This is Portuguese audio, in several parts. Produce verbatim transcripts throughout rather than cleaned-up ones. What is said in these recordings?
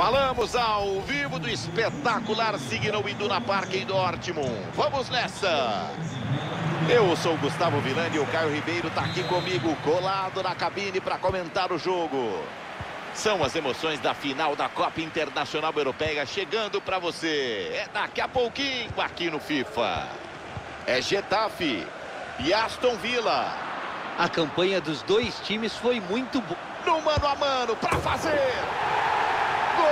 Falamos ao vivo do espetacular Signal Iduna Park em Dortmund. Vamos nessa! Eu sou o Gustavo Villani e o Caio Ribeiro está aqui comigo, colado na cabine para comentar o jogo. São as emoções da final da Copa Internacional Europeia chegando para você. É daqui a pouquinho aqui no FIFA. É Getafe e Aston Villa. A campanha dos dois times foi muito boa. No mano a mano para fazer. Gol!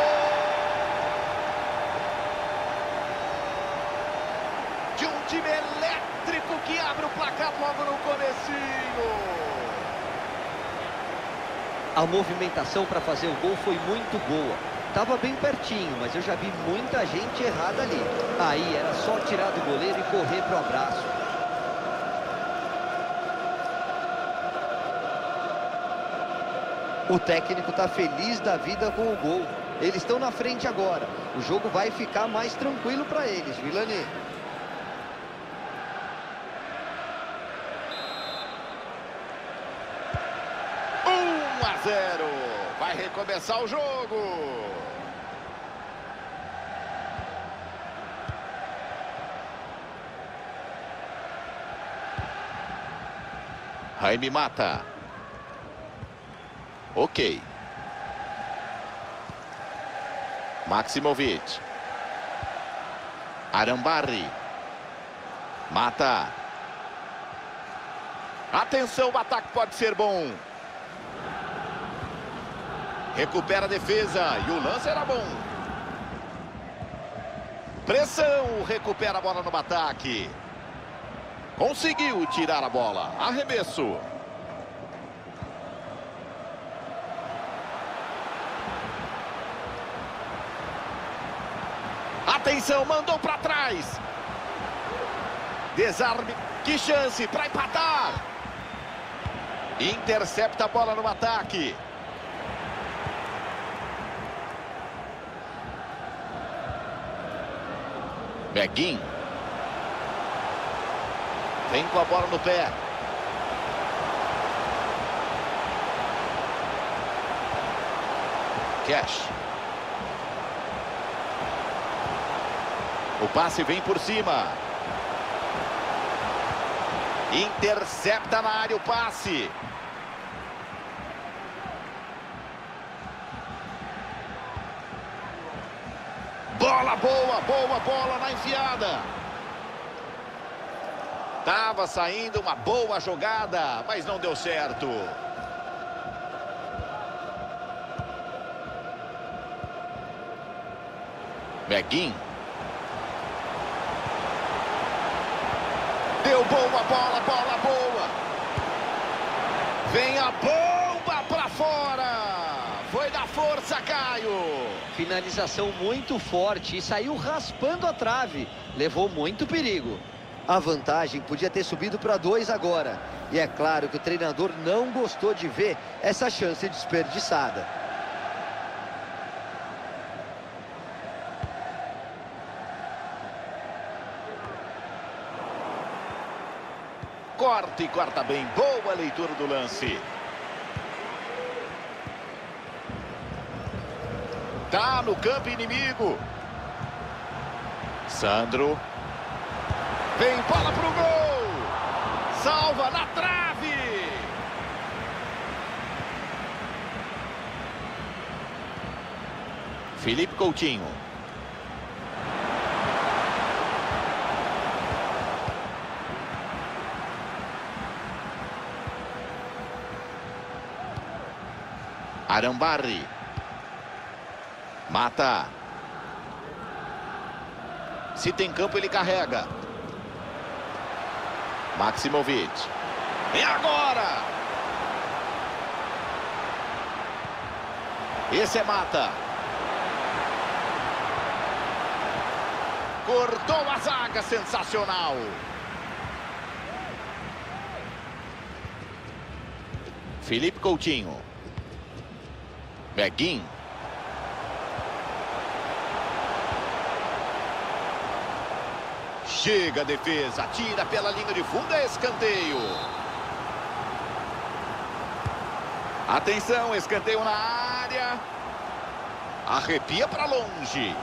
De um time elétrico que abre o placar logo no comecinho. A movimentação para fazer o gol foi muito boa. Tava bem pertinho, mas eu já vi muita gente errada ali. Aí era só tirar do goleiro e correr pro abraço. O técnico tá feliz da vida com o gol. Eles estão na frente agora. O jogo vai ficar mais tranquilo para eles, Villani. um a zero. Vai recomeçar o jogo. Jaime Mata. Ok. Maximovic. Arambari. Mata. Atenção, o ataque pode ser bom. Recupera a defesa e o lance era bom. Pressão, recupera a bola no ataque. Conseguiu tirar a bola. Arremesso. Atenção, mandou para trás. Desarme, que chance para empatar. Intercepta a bola no ataque. Beguin. Vem com a bola no pé. Cash. O passe vem por cima. Intercepta na área o passe. Bola boa, boa bola na enfiada. Tava saindo uma boa jogada, mas não deu certo. Beguin. Deu boa bola, bola boa. Vem a bomba pra fora. Foi da força, Caio. Finalização muito forte e saiu raspando a trave. Levou muito perigo. A vantagem podia ter subido para dois agora. E é claro que o treinador não gostou de ver essa chance desperdiçada. Corta e corta bem. Boa leitura do lance. Tá no campo inimigo. Sandro. Vem bola pro gol. Salva na trave. Felipe Coutinho. Arambarri. Mata. Se tem campo, ele carrega. Maximovic. E agora? Esse é Mata. Cortou a zaga, sensacional. Felipe Coutinho. Beguin. Chega a defesa, tira pela linha de fundo, é escanteio. Atenção, escanteio na área. Arrepia para longe.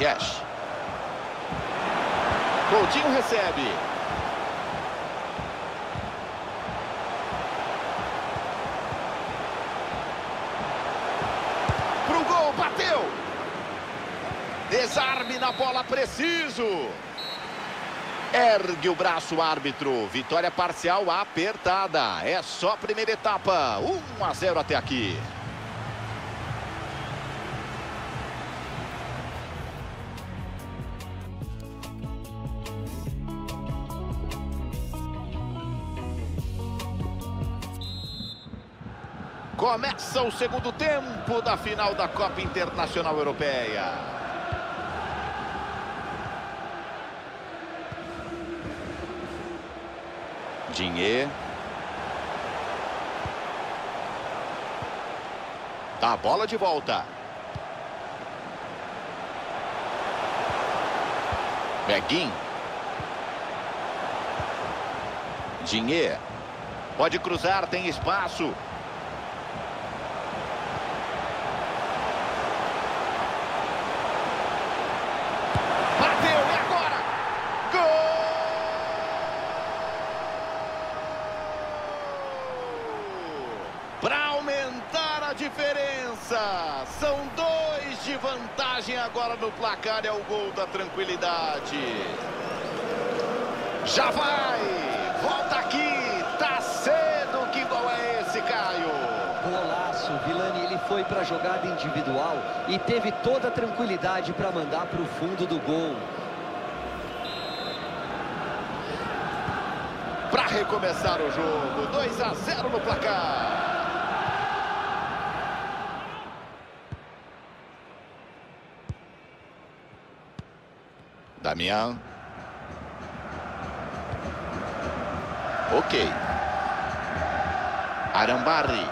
Cash. Coutinho recebe. Pro gol, bateu. Desarme na bola, preciso. Ergue o braço, árbitro. Vitória parcial apertada. É só a primeira etapa. um a zero até aqui. Começa o segundo tempo da final da Copa Internacional Europeia. Dinhê. Dá a bola de volta. Beguin. Dinhê. Pode cruzar, tem espaço. Diferença, são dois de vantagem agora no placar, é o gol da tranquilidade. Já vai, volta aqui, tá cedo, que gol é esse, Caio? Golaço, Villani, ele foi para a jogada individual e teve toda a tranquilidade para mandar para o fundo do gol. Para recomeçar o jogo, dois a zero no placar. Damião. Ok. Arambari.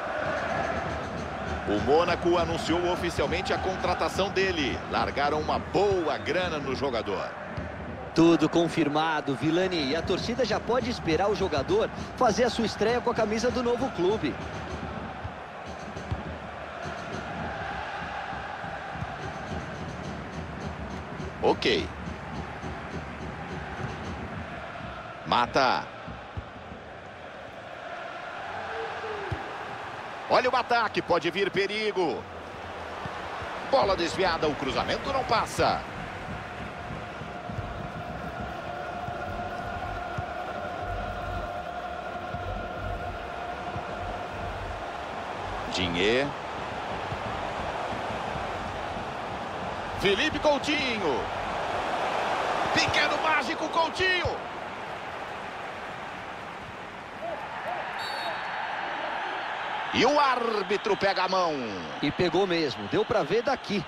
O Mônaco anunciou oficialmente a contratação dele. Largaram uma boa grana no jogador. Tudo confirmado, Villani. E a torcida já pode esperar o jogador fazer a sua estreia com a camisa do novo clube. Ok. Mata. Olha o ataque, pode vir perigo. Bola desviada, o cruzamento não passa. Dinhê. Felipe Coutinho. Pequeno mágico, Coutinho. E o árbitro pega a mão. E pegou mesmo, deu pra ver daqui.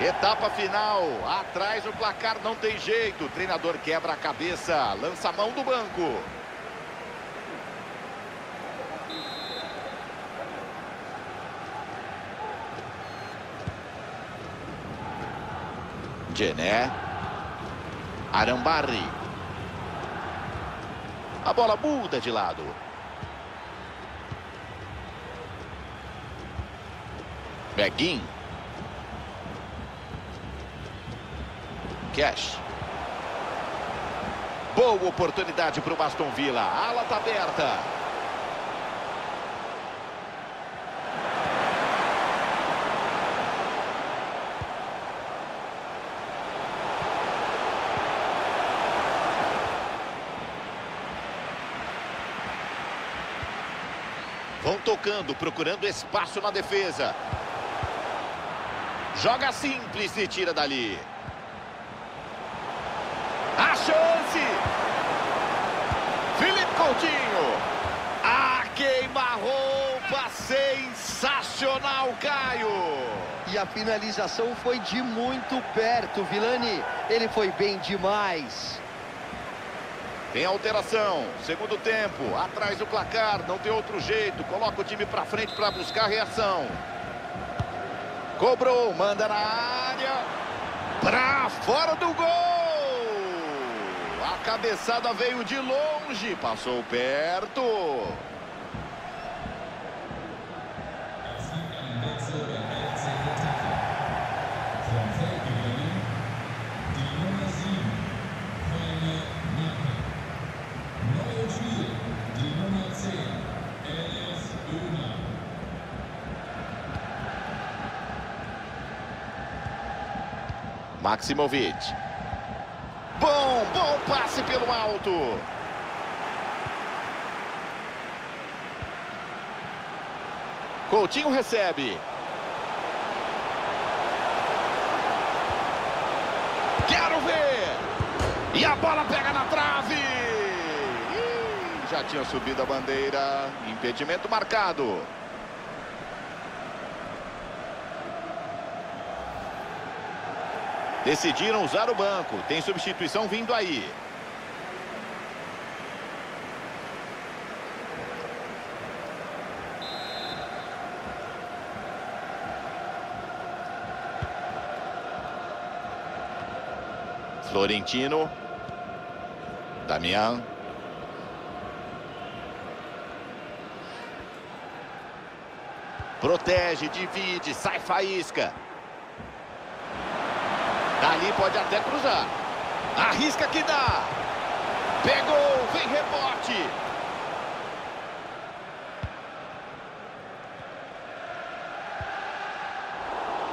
Etapa final, atrás o placar não tem jeito. O treinador quebra a cabeça, lança a mão do banco. Gené. Arambari. A bola muda de lado. Beguin. Cash. Boa oportunidade para o Aston Villa. A ala está aberta. Vão tocando, procurando espaço na defesa. Joga simples e tira dali. A chance! Felipe Coutinho. Ah, queima-roupa sensacional, Caio. E a finalização foi de muito perto, Villani. Ele foi bem demais. Tem alteração. Segundo tempo. Atrás do placar. Não tem outro jeito. Coloca o time pra frente pra buscar a reação. Cobrou, manda na área, pra fora do gol! A cabeçada veio de longe, passou perto. Maximovic. Bom, bom passe pelo alto. Coutinho recebe. Quero ver. E a bola pega na trave. Ih, já tinha subido a bandeira. Impedimento marcado. Decidiram usar o banco. Tem substituição vindo aí. Florentino. Damião. Protege, divide, sai faísca. Ali pode até cruzar. Arrisca que dá. Pegou, vem rebote.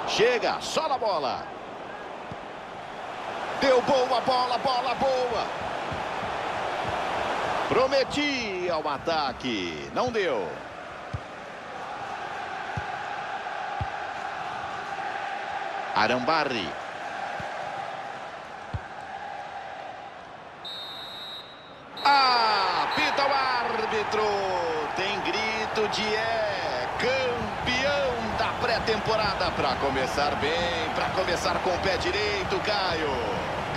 Chega, sola a bola. Deu boa bola, bola boa. Prometia o ataque, não deu. Arambari. Tem grito de é campeão da pré-temporada. Para começar bem, para começar com o pé direito, Caio.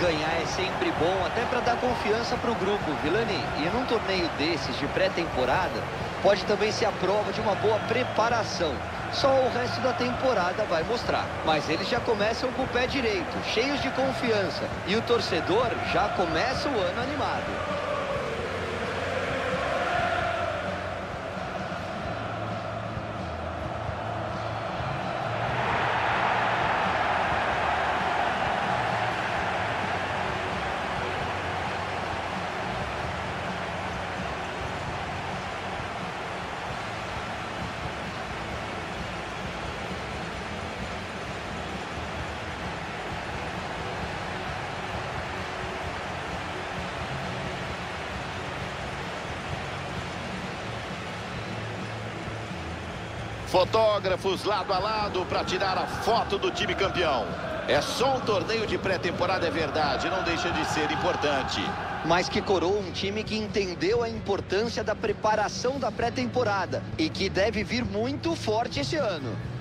Ganhar é sempre bom, até para dar confiança para o grupo, Villani. E num torneio desses de pré-temporada, pode também ser a prova de uma boa preparação. Só o resto da temporada vai mostrar. Mas eles já começam com o pé direito, cheios de confiança. E o torcedor já começa o ano animado. Fotógrafos lado a lado para tirar a foto do time campeão. É só um torneio de pré-temporada, é verdade, não deixa de ser importante. Mas que coroou um time que entendeu a importância da preparação da pré-temporada e que deve vir muito forte esse ano.